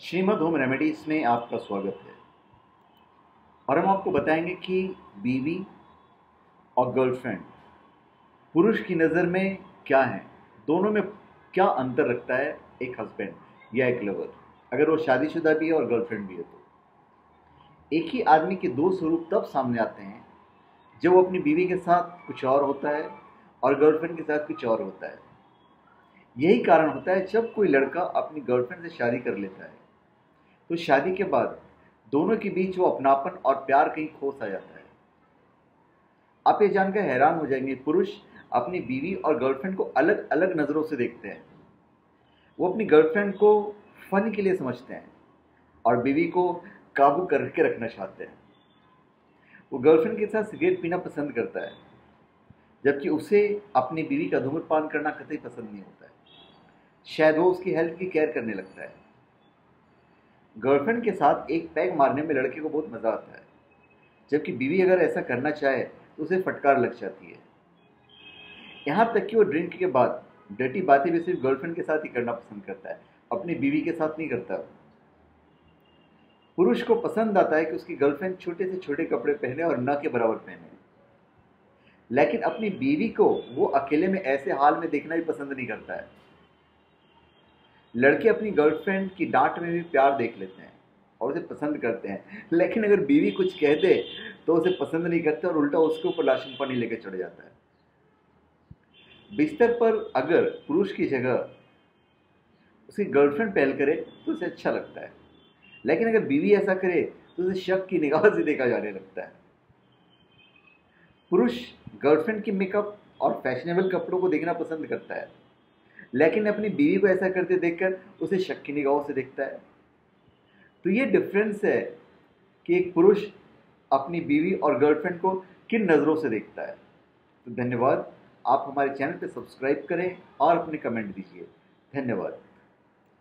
Shrimad home remedies में आपका स्वागत है। और हम आपको बताएंगे कि बीवी और गर्लफ्रेंड पुरुष की नज़र में क्या है, दोनों में क्या अंतर रखता है एक हस्बैंड या एक लवर, अगर वो शादीशुदा भी है और गर्लफ्रेंड भी है। तो एक ही आदमी के दो स्वरूप तब सामने आते हैं जब वो अपनी बीवी के साथ कुछ और होता है और गर्लफ्रेंड के साथ कुछ और होता है। यही कारण होता है जब कोई लड़का अपनी गर्लफ्रेंड से शादी कर लेता है तो शादी के बाद दोनों के बीच वो अपनापन और प्यार कहीं खो सा जाता है। आप ये जानकर हैरान हो जाएंगे, पुरुष अपनी बीवी और गर्लफ्रेंड को अलग अलग नज़रों से देखते हैं। वो अपनी गर्लफ्रेंड को फन के लिए समझते हैं और बीवी को काबू करके रखना चाहते हैं। वो गर्लफ्रेंड के साथ सिगरेट पीना पसंद करता है, जबकि उसे अपनी बीवी का धूम्रपान करना कतई पसंद नहीं होता है। शायद वो उसकी हेल्थ की केयर करने लगता है। गर्लफ्रेंड के साथ एक पैग मारने में लड़के को बहुत मज़ा आता है, जबकि बीवी अगर ऐसा करना चाहे तो उसे फटकार लग जाती है। यहाँ तक कि वो ड्रिंक के बाद डर्टी बातें भी सिर्फ गर्लफ्रेंड के साथ ही करना पसंद करता है, अपनी बीवी के साथ नहीं करता। पुरुष को पसंद आता है कि उसकी गर्लफ्रेंड छोटे से छोटे कपड़े पहने और न के बराबर पहने, लेकिन अपनी बीवी को वो अकेले में ऐसे हाल में देखना भी पसंद नहीं करता है। लड़के अपनी गर्लफ्रेंड की डांट में भी प्यार देख लेते हैं और उसे पसंद करते हैं, लेकिन अगर बीवी कुछ कह दे तो उसे पसंद नहीं करते और उल्टा उसके ऊपर लाशन पानी लेकर चढ़ जाता है। बिस्तर पर अगर पुरुष की जगह उसकी गर्लफ्रेंड पहल करे तो उसे अच्छा लगता है, लेकिन अगर बीवी ऐसा करे तो उसे शक की निगाह से देखा जाने लगता है। पुरुष गर्लफ्रेंड की मेकअप और फैशनेबल कपड़ों को देखना पसंद करता है, लेकिन अपनी बीवी को ऐसा करते देखकर उसे शक की निगाहों से देखता है। तो ये डिफरेंस है कि एक पुरुष अपनी बीवी और गर्लफ्रेंड को किन नज़रों से देखता है। तो धन्यवाद, आप हमारे चैनल पर सब्सक्राइब करें और अपने कमेंट दीजिए। धन्यवाद।